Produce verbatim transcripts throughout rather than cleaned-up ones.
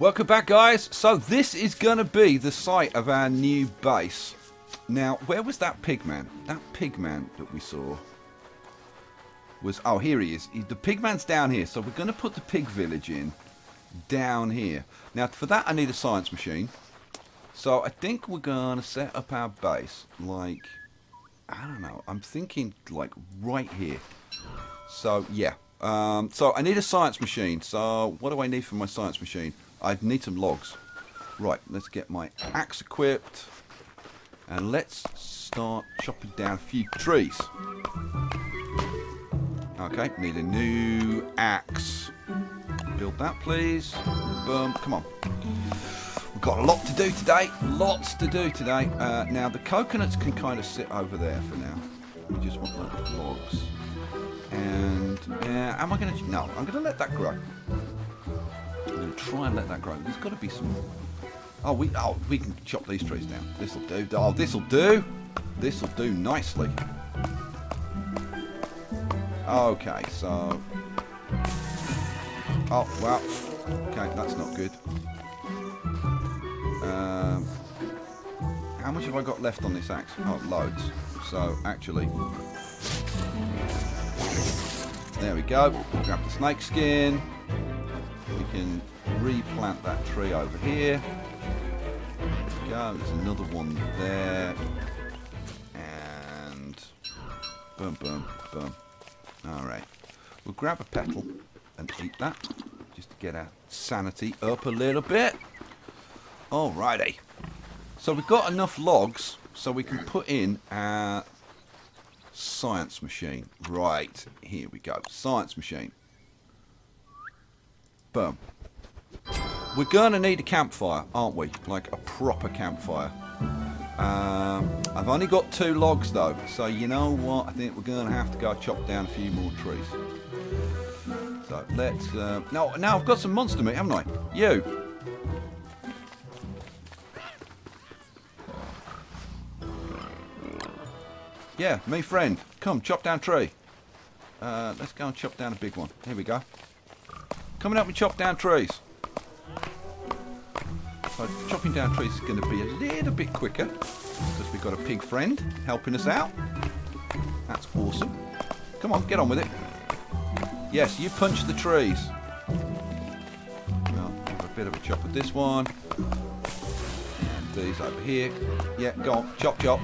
Welcome back, guys. So this is going to be the site of our new base. Now, where was that pigman? That pigman that we saw was... Oh, here he is. He, the pigman's down here. So we're going to put the pig village in down here. Now, for that, I need a science machine. So I think we're going to set up our base, like... I don't know. I'm thinking, like, right here. So, yeah. Um, so I need a science machine. So what do I need for my science machine? I'd need some logs. Right, let's get my axe equipped. And let's start chopping down a few trees. Okay, need a new axe. Build that, please. Boom, come on. We've got a lot to do today. Lots to do today. Uh, now, the coconuts can kind of sit over there for now. We just want those logs. And uh, am I going to... No, I'm going to let that grow. Try and let that grow. There's got to be some. Oh, we oh we can chop these trees down. This'll do. Oh, this'll do. This'll do nicely. Okay, so. Oh well. Okay, that's not good. Um, how much have I got left on this axe? Oh, loads. So actually, there we go. We'll grab the snake skin. We can replant that tree over here. There we go, there's another one there. And boom, boom, boom. Alright. We'll grab a petal and eat that. Just to get our sanity up a little bit. Alrighty. So we've got enough logs so we can put in our science machine. Right, here we go. Science machine. Boom. We're going to need a campfire, aren't we? Like a proper campfire. Um, I've only got two logs, though. So you know what? I think we're going to have to go chop down a few more trees. So let's... Uh, no, now I've got some monster meat, haven't I? You. Yeah, me friend. Come, chop down tree. Uh, let's go and chop down a big one. Here we go. Coming up with chop down trees. So chopping down trees is going to be a little bit quicker because we've got a pig friend helping us out. That's awesome. Come on, get on with it. Yes, you punch the trees. Well, give a bit of a chop at this one. And these over here. Yeah, go on, chop, chop.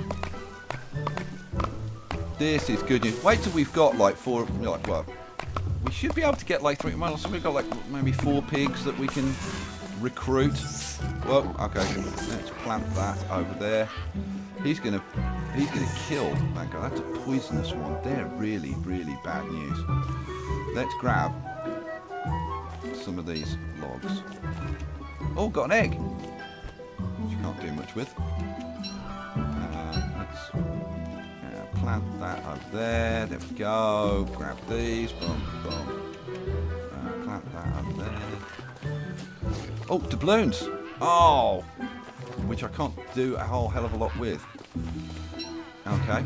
This is good news. Wait till we've got like four, like, well, we should be able to get like three. Well, so we've got like maybe four pigs that we can recruit. Well, okay. Let's plant that over there. He's gonna, he's gonna kill that guy. That's a poisonous one. They're really, really bad news. Let's grab some of these logs. Oh, got an egg. Which you can't do much with. Uh, let's uh, plant that over there. There we go. Grab these. Boom. Oh, doubloons! Oh! Which I can't do a whole hell of a lot with. Okay.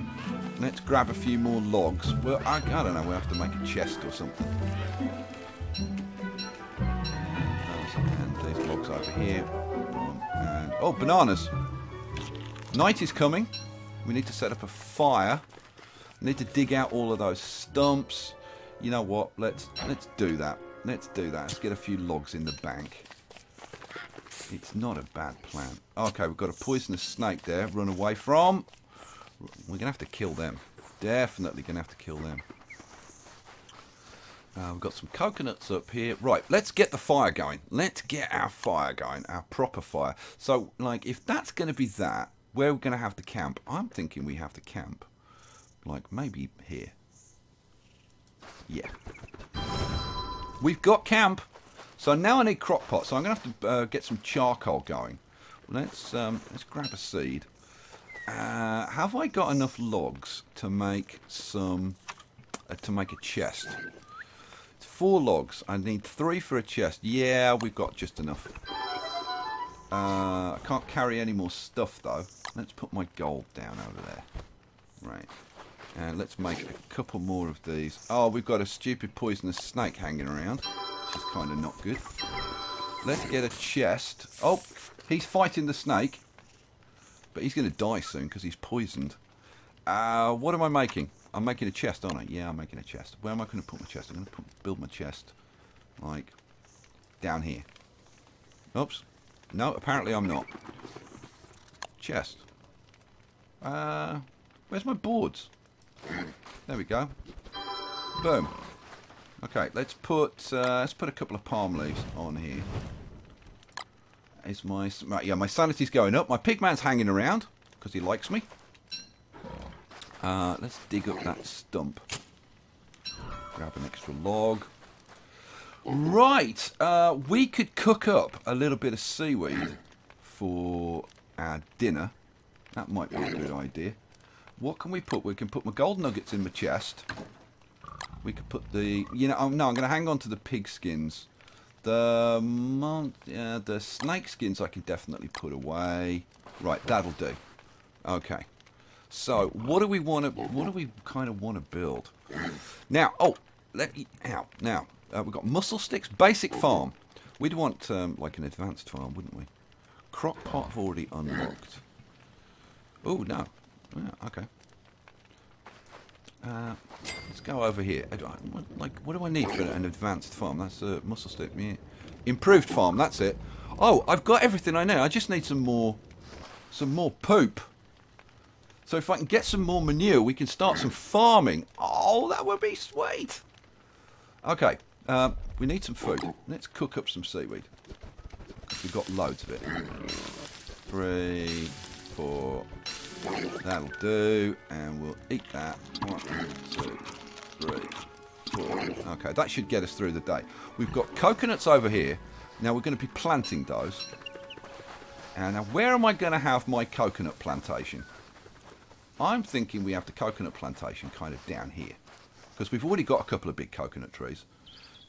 Let's grab a few more logs. Well, I, I don't know, we'll have to make a chest or something. And these logs over here. And, oh, bananas! Night is coming. We need to set up a fire. We need to dig out all of those stumps. You know what? Let's, let's do that. Let's do that. Let's get a few logs in the bank. It's not a bad plan. Okay, we've got a poisonous snake there. Run away from. We're going to have to kill them. Definitely going to have to kill them. Uh, we've got some coconuts up here. Right, let's get the fire going. Let's get our fire going. Our proper fire. So, like, if that's going to be that, where are we going to have to camp? I'm thinking we have to camp. Like, maybe here. Yeah. We've got camp. So now I need crock pot, so I'm going to have to uh, get some charcoal going. Let's um, let's grab a seed. Uh, have I got enough logs to make some uh, to make a chest? It's four logs. I need three for a chest. Yeah, we've got just enough. Uh, I can't carry any more stuff though. Let's put my gold down over there. Right, and let's make a couple more of these. Oh, we've got a stupid poisonous snake hanging around. Which is kind of not good. Let's get a chest. Oh, he's fighting the snake. But he's going to die soon because he's poisoned. Uh, what am I making? I'm making a chest, aren't I? Yeah, I'm making a chest. Where am I going to put my chest? I'm going to put, build my chest, like, down here. Oops. No, apparently I'm not. Chest. Uh, where's my boards? There we go. Boom. Okay, let's put uh, let's put a couple of palm leaves on here. Is my yeah my sanity's going up. My pig man's hanging around because he likes me. Uh, let's dig up that stump. Grab an extra log. Right, uh, we could cook up a little bit of seaweed for our dinner. That might be a good idea. What can we put? We can put my gold nuggets in my chest. We could put the, you know, oh, no, I'm going to hang on to the pig skins. The, mon uh, the snake skins I can definitely put away. Right, that'll do. Okay. So, what do we want to, what do we kind of want to build? Now, oh, let me out. Now, uh, we've got mussel sticks, basic farm. We'd want, um, like, an advanced farm, wouldn't we? Crock pot I've already unlocked. Oh, no. Yeah, okay. Uh, let's go over here. I, what, like, what do I need for an advanced farm? That's a mussel stick. Yeah. Improved farm. That's it. Oh, I've got everything I need. I just need some more, some more poop. So if I can get some more manure, we can start some farming. Oh, that would be sweet. Okay, um, we need some food. Let's cook up some seaweed. We've got loads of it. Three, four. That'll do, and we'll eat that. One, two, three, four. Okay, that should get us through the day. We've got coconuts over here. Now we're going to be planting those. And now where am I going to have my coconut plantation? I'm thinking we have the coconut plantation kind of down here. Because we've already got a couple of big coconut trees.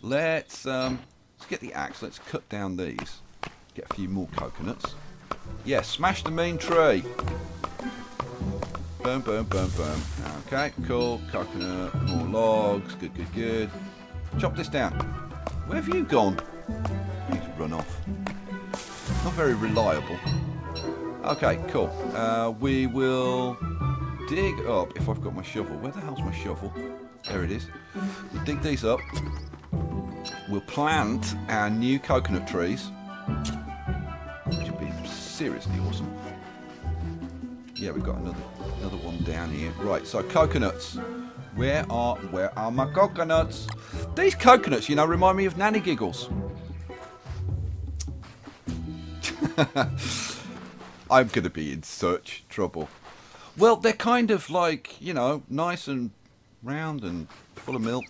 Let's, um, let's get the axe. Let's cut down these. Get a few more coconuts. Yes, yeah, smash the mean tree. Boom, boom, boom, boom. Okay, cool. Coconut, more logs. Good, good, good. Chop this down. Where have you gone? He's run off. Not very reliable. Okay, cool. Uh, we will dig up, if I've got my shovel. Where the hell's my shovel? There it is. We'll dig these up. We'll plant our new coconut trees. Which would be seriously awesome. Yeah, we've got another another one down here. Right, so coconuts. Where are where are my coconuts? These coconuts, you know, remind me of Nanny Giggles. I'm going to be in such trouble. Well, they're kind of like, you know, nice and round and full of milk.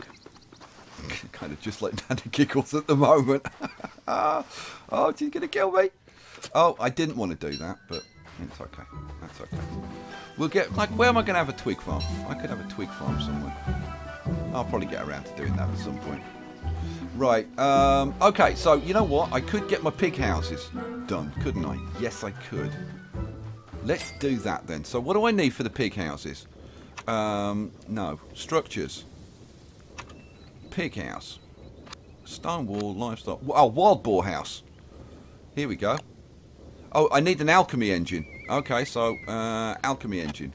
Kind of just like Nanny Giggles at the moment. Oh, she's going to kill me. Oh, I didn't want to do that, but... It's okay. That's okay. We'll get... Like, where am I going to have a twig farm? I could have a twig farm somewhere. I'll probably get around to doing that at some point. Right. Um, okay, so you know what? I could get my pig houses done, couldn't I? Yes, I could. Let's do that then. So what do I need for the pig houses? Um, no. Structures. Pig house. Stone wall, livestock. Oh, wild boar house. Here we go. Oh, I need an alchemy engine. Okay, so, uh, alchemy engine.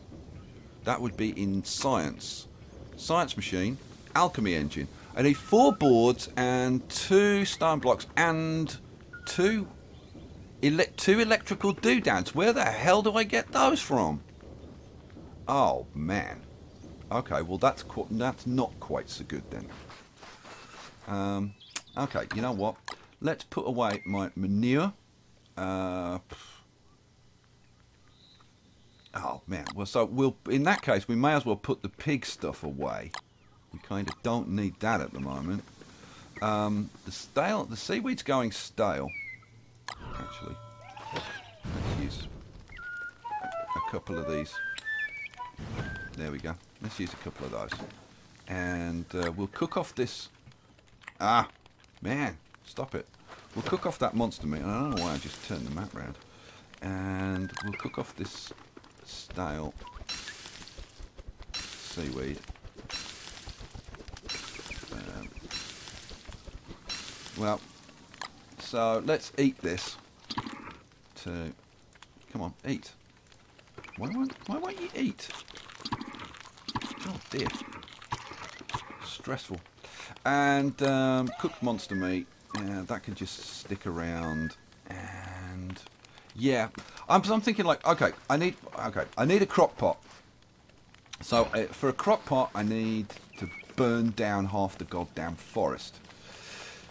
That would be in science. Science machine, alchemy engine. I need four boards and two stone blocks and two, ele two electrical doodads. Where the hell do I get those from? Oh, man. Okay, well, that's, qu that's not quite so good then. Um, okay, you know what? Let's put away my manure. Uh, oh man, well, so we'll, in that case we may as well put the pig stuff away. We kind of don't need that at the moment. Um, the stale, the seaweed's going stale. Actually, let's use a couple of these. There we go. Let's use a couple of those, and uh, we'll cook off this. Ah, man, stop it. We'll cook off that monster meat. I don't know why I just turned the map round. And we'll cook off this stale seaweed. Um, well, So let's eat this. To come on, eat. Why won't why won't you eat? Oh dear. Stressful. And um, cooked monster meat. Yeah, that can just stick around. And yeah, I'm, I'm thinking like, okay, I need okay, I need a crock pot. So uh, for a crock pot, I need to burn down half the goddamn forest,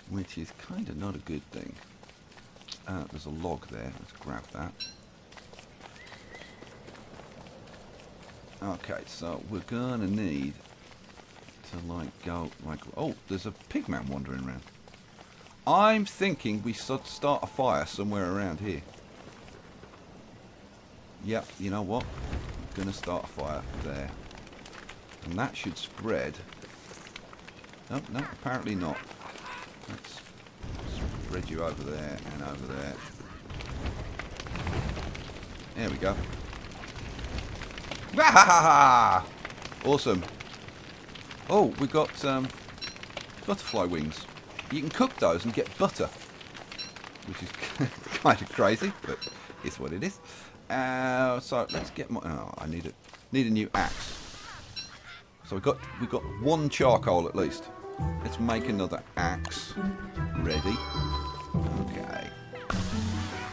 which is kind of not a good thing. Uh, there's a log there. Let's grab that. Okay, so we're gonna need to like go like oh, there's a pigman wandering around. I'm thinking we should start a fire somewhere around here. Yep, you know what? I'm gonna start a fire there. And that should spread. No, no, apparently not. Let's spread you over there and over there. There we go. Wahahaha! Awesome. Oh, we got um, butterfly wings. You can cook those and get butter, which is kind of crazy, but it's what it is. Uh, so let's get my. Oh, I need a need a new axe. So we got we got one charcoal at least. Let's make another axe. Ready? Okay.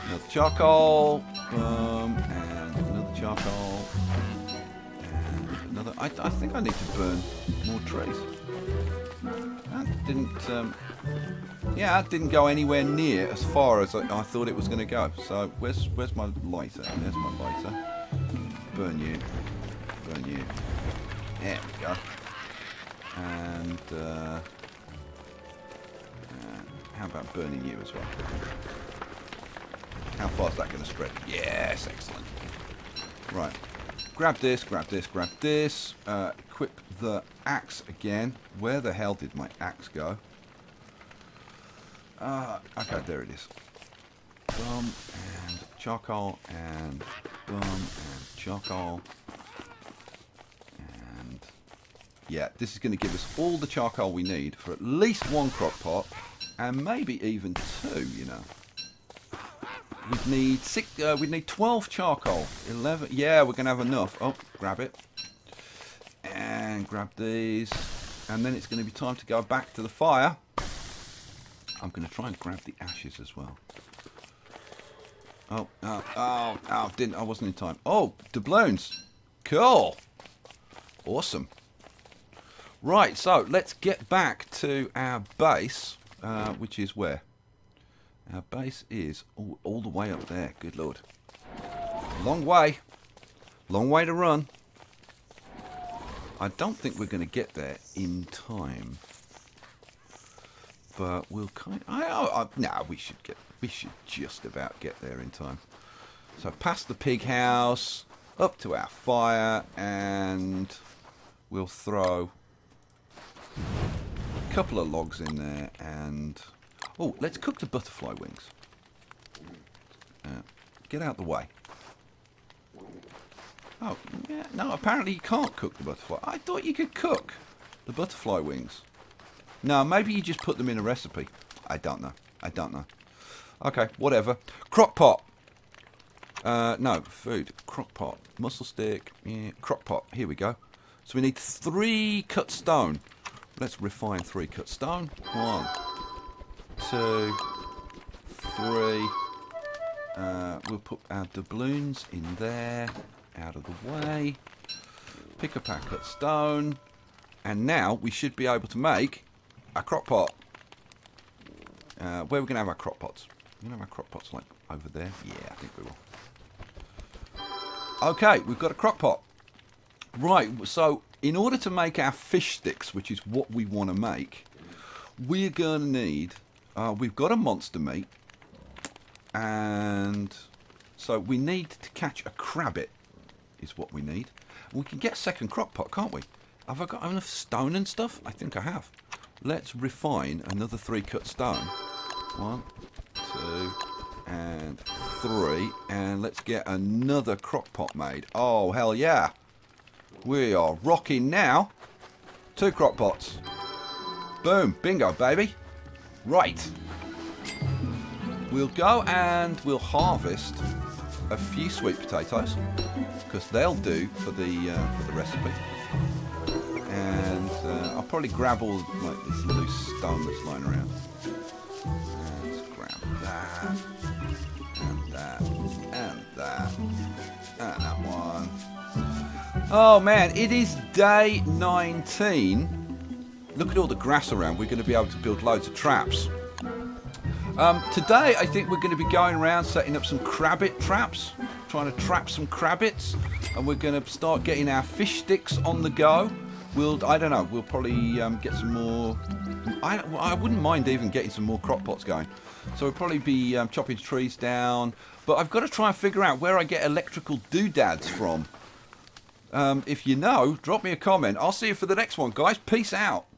Another charcoal. Um, and another charcoal. And another. I, I think I need to burn more trees. That didn't, um, yeah, that didn't go anywhere near as far as I, I thought it was going to go. So where's where's my lighter? There's my lighter. Burn you, burn you. There we go. And uh, uh, how about burning you as well? How far is that going to spread? Yes, excellent. Right, grab this, grab this, grab this. Uh, equip the axe again. Where the hell did my axe go? Uh, okay, there it is. Boom, and charcoal, and boom, and charcoal. And yeah, this is going to give us all the charcoal we need for at least one crock pot, and maybe even two, you know. We'd need, six, uh, we'd need twelve charcoal. eleven, yeah, we're going to have enough. Oh, grab it. And grab these. And then it's going to be time to go back to the fire. I'm going to try and grab the ashes as well. Oh, oh, oh, oh, didn't, I wasn't in time. Oh, doubloons. Cool. Awesome. Right, so let's get back to our base, uh, which is where? Our base is all, all the way up there. Good Lord. Long way. Long way to run. I don't think we're going to get there in time. But we'll kind of, I, I, I, nah, we should get, we should just about get there in time. So past the pig house, up to our fire, and we'll throw a couple of logs in there, and, oh, let's cook the butterfly wings. Uh, get out the way. Oh, yeah, no, apparently you can't cook the butterfly. I thought you could cook the butterfly wings. No, maybe you just put them in a recipe. I don't know. I don't know. Okay, whatever. Crock pot. Uh, no, food. Crock pot. Muscle stick. Yeah, crock pot. Here we go. So we need three cut stone. Let's refine three cut stone. One, two, three. Uh, we'll put our doubloons in there. Out of the way. Pick up our cut stone. And now we should be able to make a crock pot. Uh, where are we going to have our crock pots? We're going to have our crock pots like over there. Yeah, I think we will. Okay, we've got a crock pot. Right, so in order to make our fish sticks, which is what we want to make, we're going to need... Uh, we've got a monster meat. And so we need to catch a crabbit, is what we need. We can get a second crock pot, can't we? Have I got enough stone and stuff? I think I have. Let's refine another three cut stone. One, two, and three. And let's get another crock pot made. Oh, hell yeah. We are rocking now. Two crock pots. Boom. Bingo, baby. Right. We'll go and we'll harvest a few sweet potatoes because they'll do for the uh, for the recipe. And uh, I'll probably grab all like this loose stone that's lying around. Let's grab that and that and that and that one. Oh man, it is day nineteen. Look at all the grass around. We're going to be able to build loads of traps. Um, today, I think we're going to be going around setting up some crabbit traps, trying to trap some crabbits, and we're going to start getting our fish sticks on the go. We'll, I don't know, we'll probably um, get some more. I, I wouldn't mind even getting some more crock pots going. So we'll probably be um, chopping trees down. But I've got to try and figure out where I get electrical doodads from. Um, if you know, drop me a comment. I'll see you for the next one, guys. Peace out.